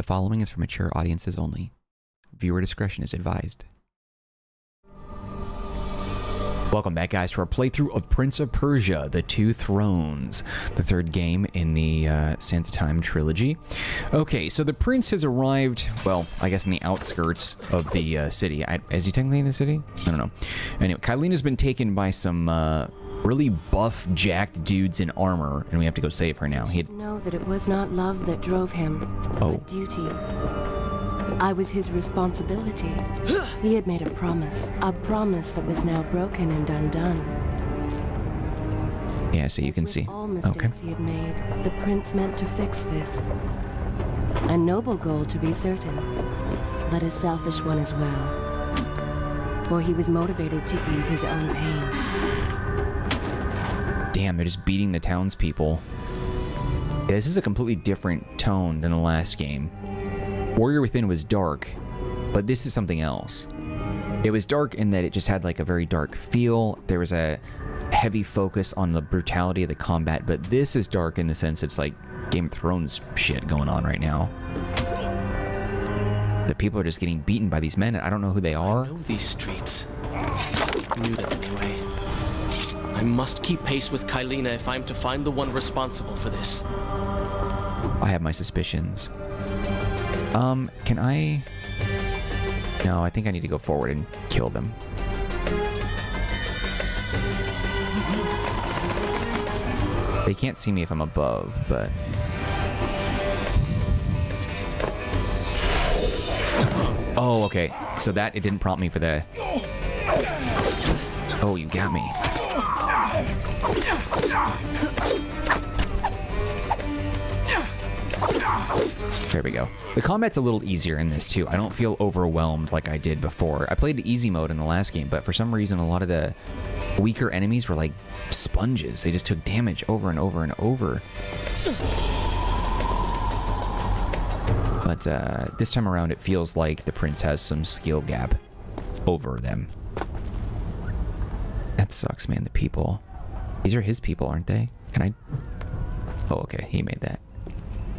The following is for mature audiences only. Viewer discretion is advised. Welcome back, guys, to our playthrough of Prince of Persia: The Two Thrones, the third game in the Sands of Time trilogy. Okay, so the prince has arrived, well, I guess in the outskirts of the city. Is he technically in the city? I don't know. Anyway, Kaileena's been taken by some really buff, jacked dudes in armor, and we have to go save her now. He'd know that it was not love that drove him, but duty. I was his responsibility. He had made a promise that was now broken and undone. Yeah, so you can see. All mistakes he had made, the prince meant to fix this. A noble goal, to be certain, but a selfish one as well. For he was motivated to ease his own pain. Damn, they're just beating the townspeople. Yeah, this is a completely different tone than the last game. Warrior Within was dark, but this is something else. It was dark in that it just had like a very dark feel. There was a heavy focus on the brutality of the combat, but this is dark in the sense it's like Game of Thrones shit going on right now. The people are just getting beaten by these men, and I don't know who they are. I know these streets. I knew them anyway. I must keep pace with Kaileena if I'm to find the one responsible for this. I have my suspicions. Can I? No, I think I need to go forward and kill them. They can't see me if I'm above, but oh, okay. So that it didn't prompt me for the. Oh, you got me. There we go. The combat's a little easier in this, too. I don't feel overwhelmed like I did before. I played easy mode in the last game, but for some reason, a lot of the weaker enemies were like sponges. They just took damage over and over and over. But this time around, it feels like the prince has some skill gap over them. That sucks, man. The people. These are his people, aren't they? Can I? Oh, okay. He made that.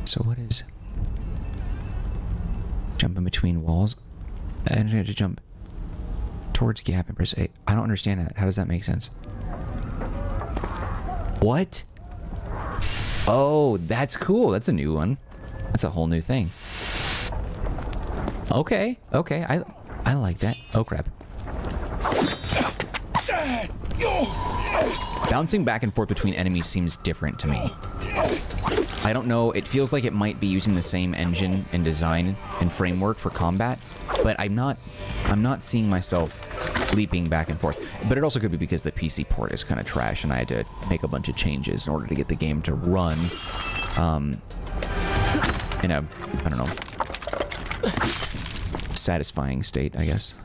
So what is... Jumping between walls. I need to jump towards gap and press A. I don't understand that. How does that make sense? What? Oh, that's cool. That's a new one. That's a whole new thing. Okay. Okay. I like that. Oh, crap. Bouncing back and forth between enemies seems different to me. I don't know, it feels like it might be using the same engine and design and framework for combat, but I'm not seeing myself leaping back and forth. But it also could be because the PC port is kind of trash and I had to make a bunch of changes in order to get the game to run in a, I don't know, satisfying state, I guess.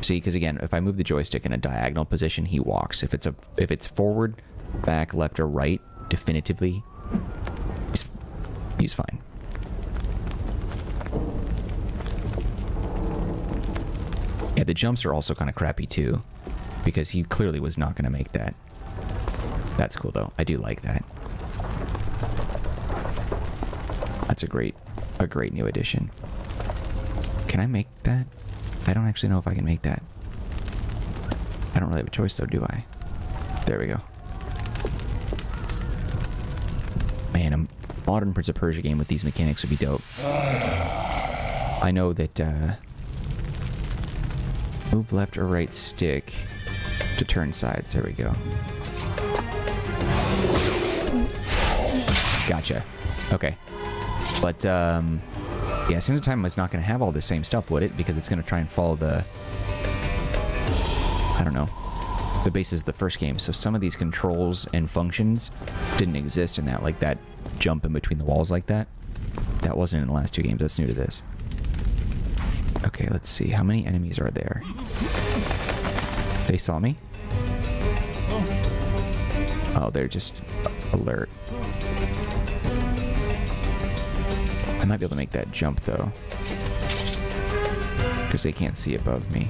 See, because again, if I move the joystick in a diagonal position, he walks. If it's forward, back, left, or right, definitively, he's fine. Yeah, the jumps are also kind of crappy too, because he clearly was not going to make that. That's cool though. I do like that. That's a great new addition. Can I make that? I don't actually know if I can make that. I don't really have a choice though, do I? There we go. Man, a modern Prince of Persia game with these mechanics would be dope. I know that, move left or right stick to turn sides. There we go. Gotcha. Okay. But, yeah, Sands of Time is not going to have all the same stuff, would it? Because it's going to try and follow the, I don't know, the basis of the first game. So some of these controls and functions didn't exist in that, like that jump in between the walls like that. That wasn't in the last two games. That's new to this. Okay, let's see. How many enemies are there? They saw me? Oh, they're just alert. I might be able to make that jump, though, because they can't see above me.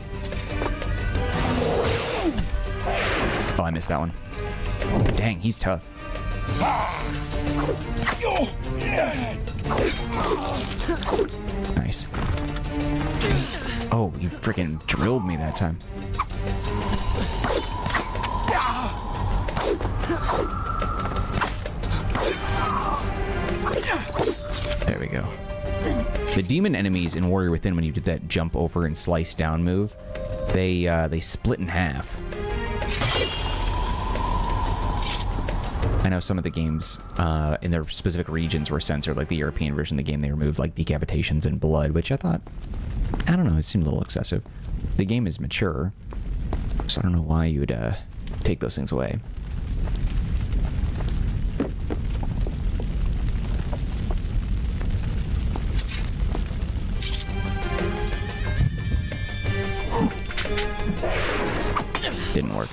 Oh, I missed that one. Dang, he's tough. Nice. Oh, you freaking drilled me that time. There we go. The demon enemies in Warrior Within, when you did that jump over and slice down move, they split in half. I know some of the games in their specific regions were censored, like the European version of the game, they removed like decapitations and blood, which I thought, I don't know, it seemed a little excessive. The game is mature, so I don't know why you'd take those things away. Didn't work.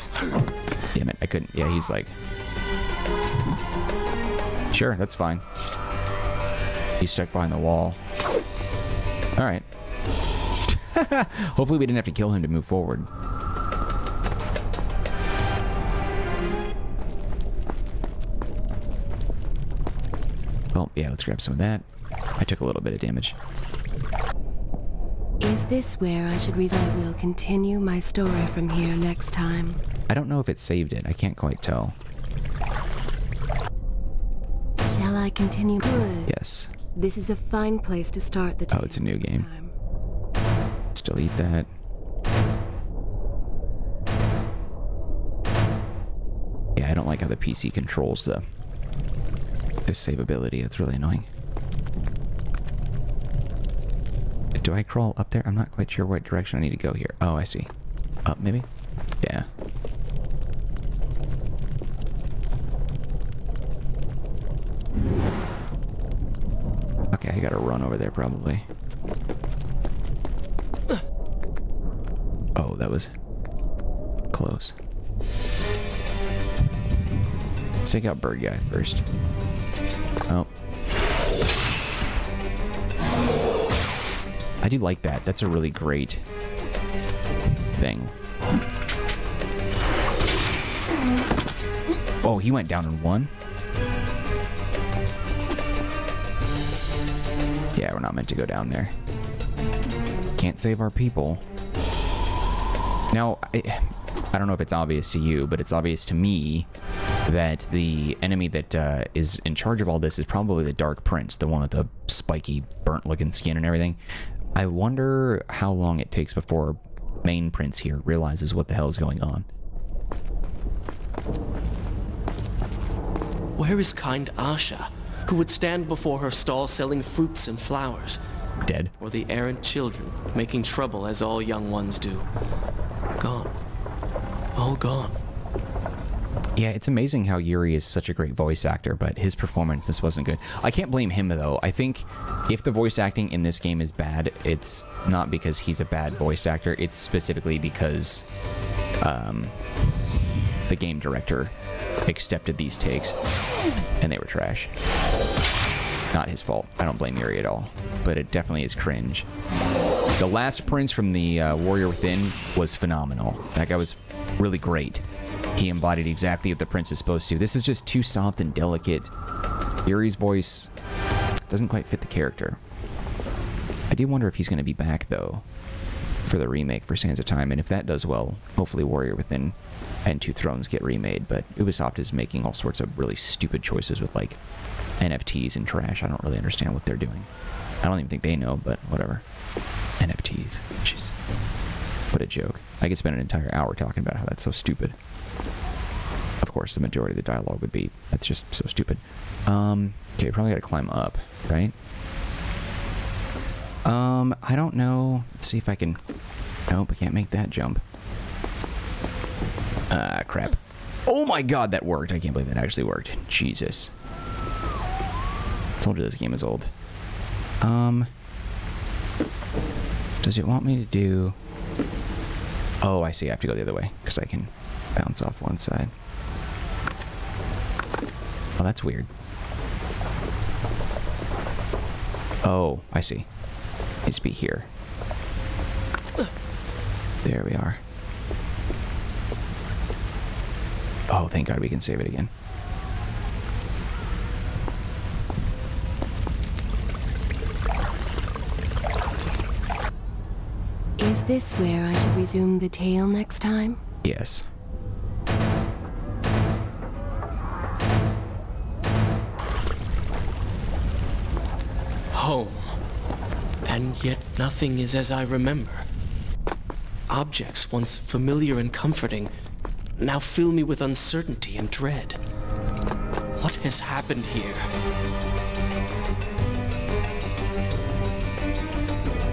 Damn it, I couldn't. Yeah, he's like... Sure, that's fine. He's stuck behind the wall. Alright. Hopefully we didn't have to kill him to move forward. Oh, yeah, let's grab some of that. I took a little bit of damage. Is this where I should reason? I will continue my story from here next time. I don't know if it saved it. I can't quite tell. Shall I continue? Good. Yes. This is a fine place to start the Oh, it's a new game. Time. Let's delete that. Yeah, I don't like how the PC controls the saveability. It's really annoying. Do I crawl up there? I'm not quite sure what direction I need to go here. Oh, I see. Up, maybe? Yeah. Okay, I gotta run over there, probably. Oh, that was... close. Let's take out Bird Guy first. Oh. I do like that. That's a really great thing. Oh, he went down in one? Yeah, we're not meant to go down there. Can't save our people. Now, I don't know if it's obvious to you, but it's obvious to me that the enemy that is in charge of all this is probably the Dark Prince, the one with the spiky, burnt-looking skin and everything. I wonder how long it takes before main Prince here realizes what the hell is going on. Where is kind Asha, who would stand before her stall selling fruits and flowers? Dead. Or the errant children, making trouble as all young ones do. Gone. All gone. Yeah, it's amazing how Yuri is such a great voice actor, but his performance, this wasn't good. I can't blame him, though. I think if the voice acting in this game is bad, it's not because he's a bad voice actor. It's specifically because the game director accepted these takes, and they were trash. Not his fault. I don't blame Yuri at all, but it definitely is cringe. The last Prince from the Warrior Within was phenomenal. That guy was really great. He embodied exactly what the Prince is supposed to. This is just too soft and delicate. Yuri's voice doesn't quite fit the character. I do wonder if he's going to be back, though, for the remake for Sands of Time. And if that does well, hopefully Warrior Within and Two Thrones get remade. But Ubisoft is making all sorts of really stupid choices with, like, NFTs and trash. I don't really understand what they're doing. I don't even think they know, but whatever. NFTs. Jeez. What a joke. I could spend an entire hour talking about how that's so stupid. Of course, the majority of the dialogue would be, that's just so stupid. Okay, probably gotta climb up, right? I don't know. Let's see if I can... Nope, I can't make that jump. Crap. Oh my god, that worked. I can't believe that actually worked. Jesus. I told you this game is old. Does it want me to do... Oh, I see. I have to go the other way, because I can... bounce off one side. Oh, that's weird. Oh, I see. Needs to be here. There we are. Oh, thank God we can save it again. this where I should resume the tale next time? Yes. Home. And yet nothing is as I remember. Objects once familiar and comforting now fill me with uncertainty and dread. What has happened here?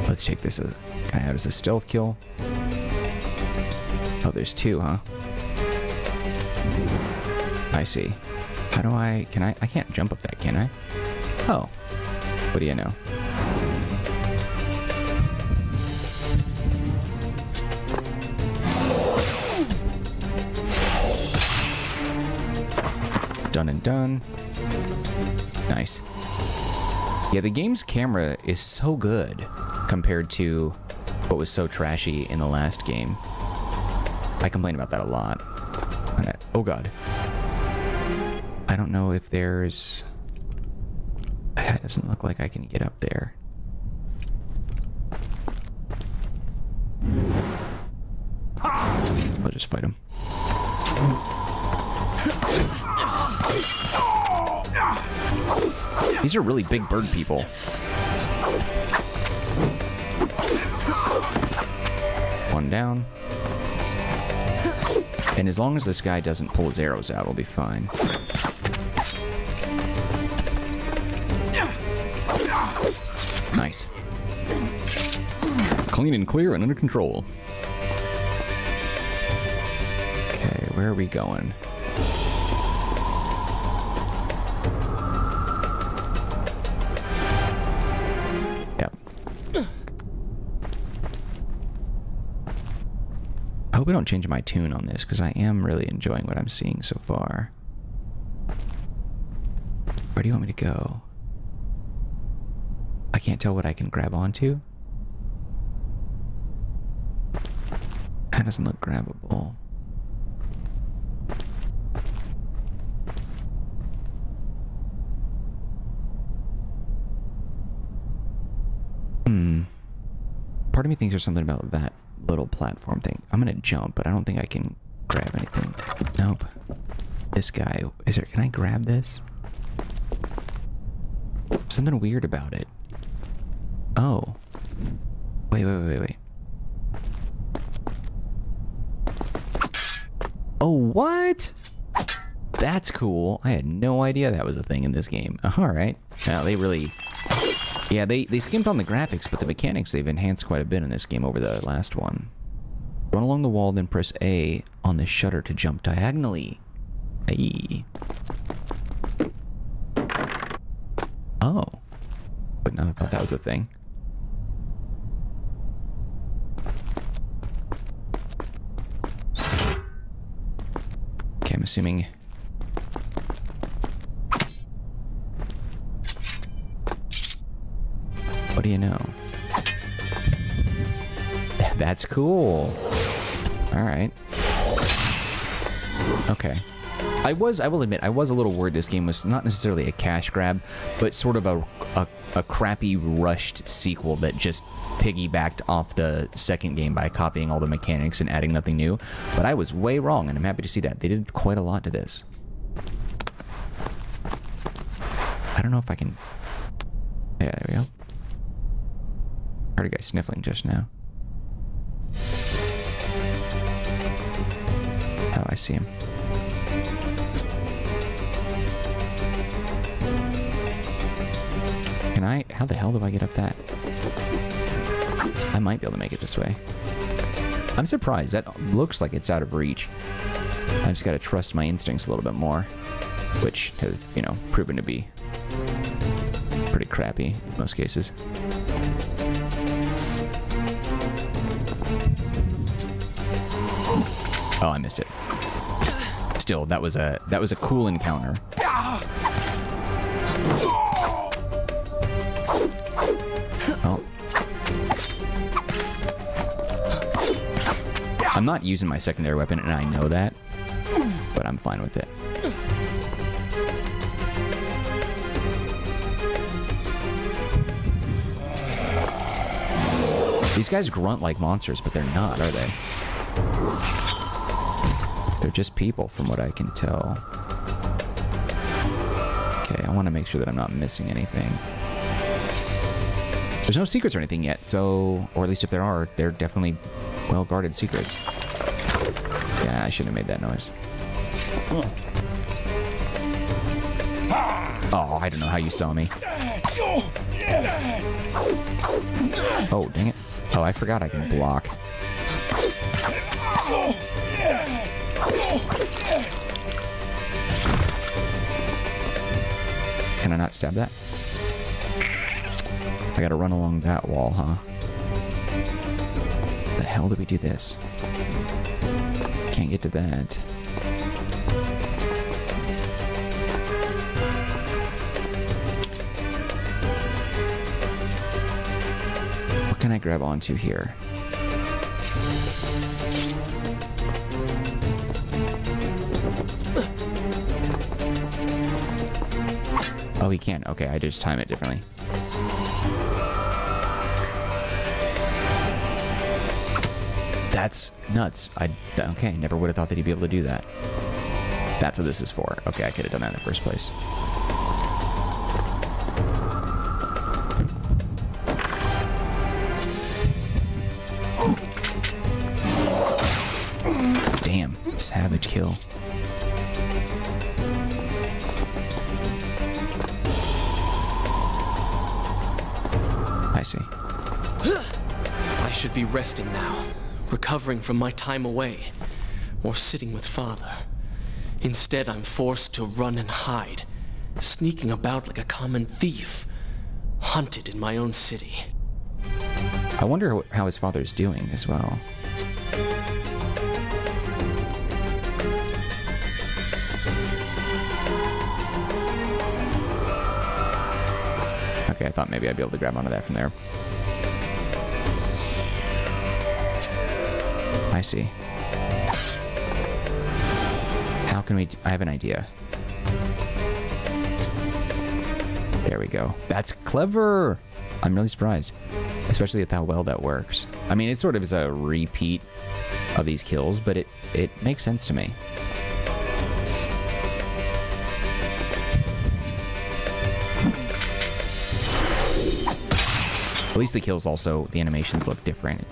Let's take this guy out as a stealth kill. Oh, there's two, huh? I see. How do I... Can I... I can't jump up that, can I? Oh. What do you know? Done and done. Nice. Yeah, the game's camera is so good compared to what was so trashy in the last game. I complain about that a lot. Oh god. I don't know if there's... That doesn't look like I can get up there. I'll just fight him. These are really big bird people. One down. And as long as this guy doesn't pull his arrows out, we'll be fine. Nice. Clean and clear and under control. Okay, where are we going? I hope I don't change my tune on this, because I am really enjoying what I'm seeing so far. Where do you want me to go? I can't tell what I can grab onto. That doesn't look grabbable. Part of me thinks there's something about that little platform thing. I'm gonna jump, but I don't think I can grab anything. Nope. This guy. Is there... Can I grab this? Something weird about it. Oh. Wait. Oh, what? That's cool. I had no idea that was a thing in this game. Alright. Now they really... Yeah, they skimped on the graphics, but the mechanics they've enhanced quite a bit in this game over the last one. Run along the wall, then press A on the shutter to jump diagonally. Aye. Oh. But no, I thought that was a thing. Okay, I'm assuming... What do you know? That's cool. All right. Okay. I will admit, I was a little worried this game was not necessarily a cash grab, but sort of a crappy rushed sequel that just piggybacked off the second game by copying all the mechanics and adding nothing new. But I was way wrong, and I'm happy to see that. They did quite a lot to this. I don't know if I can... Yeah, there we go. I heard a guy sniffling just now. Oh, I see him. Can I... How the hell do I get up that? I might be able to make it this way. I'm surprised. That looks like it's out of reach. I just gotta trust my instincts a little bit more. Which have, you know, proven to be pretty crappy in most cases. Oh, I missed it. Still, that was a cool encounter. Oh. I'm not using my secondary weapon, and I know that, but I'm fine with it. These guys grunt like monsters, but they're not, are they? They're just people, from what I can tell. Okay, I want to make sure that I'm not missing anything. There's no secrets or anything yet, so... Or at least if there are, they're definitely well-guarded secrets. Yeah, I shouldn't have made that noise. Oh, I don't know how you saw me. Oh, dang it. Oh, I forgot I can block. Can I not stab that? I gotta run along that wall, huh? The hell did we do this? Can't get to that. What can I grab onto here? Oh, he can. Okay, I just time it differently. That's nuts. Okay, never would have thought that he'd be able to do that. That's what this is for. Okay, I could have done that in the first place. Damn, savage kill. I see. I should be resting now. Recovering from my time away, or sitting with Father. Instead, I'm forced to run and hide, sneaking about like a common thief, hunted in my own city. I wonder how his father's doing as well. Okay, I thought maybe I'd be able to grab onto that from there. I see. How can we... I have an idea. There we go. That's clever! I'm really surprised. Especially at how well that works. I mean, it sort of is a repeat of these kills, but it makes sense to me. At least the kills also... The animations look different.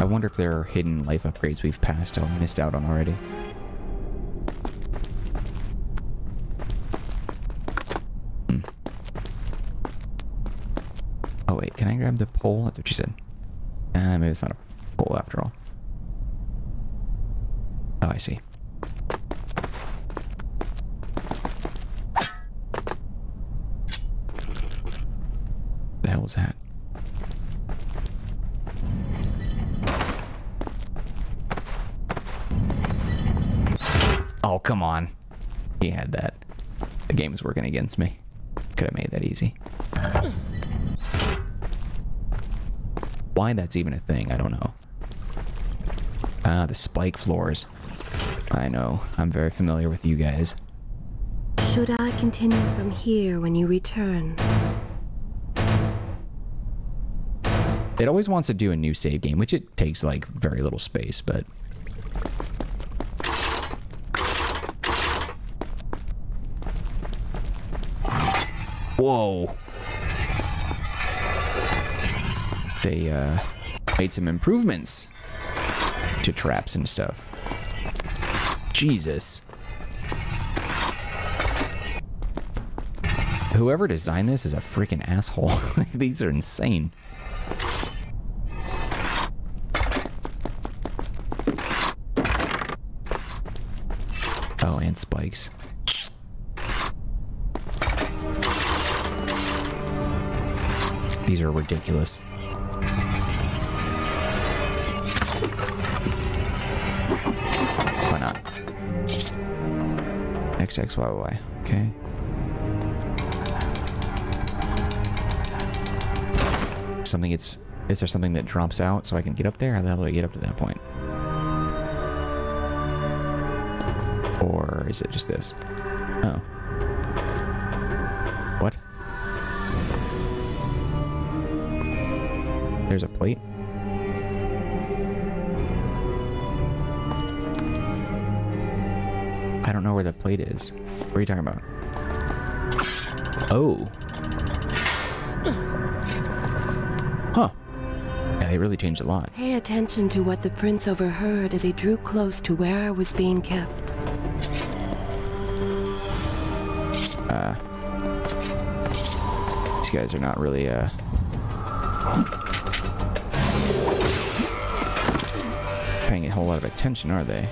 I wonder if there are hidden life upgrades we've passed or missed out on already. Oh wait, can I grab the pole? That's what she said. Maybe it's not a pole after all. Oh, I see. The hell was that? Oh, come on. He had that. The game was working against me. Could have made that easy. Why that's even a thing, I don't know. Ah, the spike floors. I know. I'm very familiar with you guys. Should I continue from here when you return? It always wants to do a new save game, which it takes, like, very little space, but... Whoa. They made some improvements to traps and stuff. Jesus. Whoever designed this is a freaking asshole. These are insane. Oh, and spikes. These are ridiculous. Why not? X, X, Y, Y. Okay. something, is there something that drops out so I can get up there? How the hell do I get up to that point? Or is it just this? Oh. What? There's a plate. I don't know where the plate is. What are you talking about? Oh. Huh. Yeah, they really changed a lot. Pay attention to what the prince overheard as he drew close to where I was being kept. These guys are not really, paying a whole lot of attention, are they?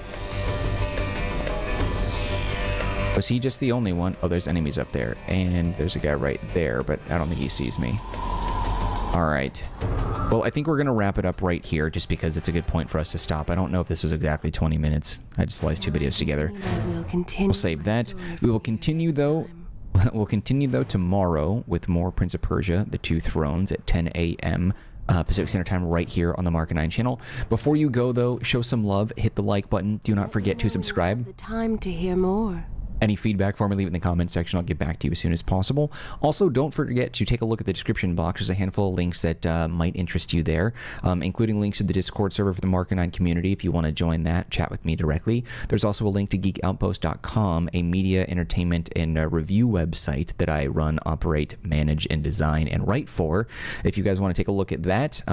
Was he just the only one? Oh, there's enemies up there, and there's a guy right there, but I don't think he sees me. Alright. Well, I think we're going to wrap it up right here, just because it's a good point for us to stop. I don't know if this was exactly 20 minutes. I just spliced two videos together. We'll save that. We will continue, though. We'll continue, though, tomorrow with more Prince of Persia, The Two Thrones at 10 a.m. Pacific Standard Time right here on the Marcanine channel. Before you go, though, show some love. Hit the like button. Do not forget to subscribe. The time to hear more. Any feedback for me, leave it in the comment section. I'll get back to you as soon as possible. Also, don't forget to take a look at the description box. There's a handful of links that might interest you there, including links to the Discord server for the Marcanine community if you want to join that, chat with me directly. There's also a link to geekoutpost.com, a media, entertainment, and review website that I run, operate, manage, and design and write for. If you guys want to take a look at that, I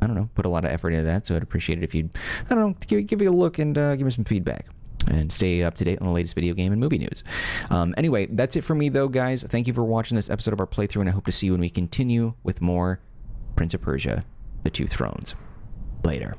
don't know, put a lot of effort into that, so I'd appreciate it if you'd, I don't know, give it a look and give me some feedback. And stay up to date on the latest video game and movie news. Anyway, that's it for me, though, guys. Thank you for watching this episode of our playthrough, and I hope to see you when we continue with more Prince of Persia, The Two Thrones. Later.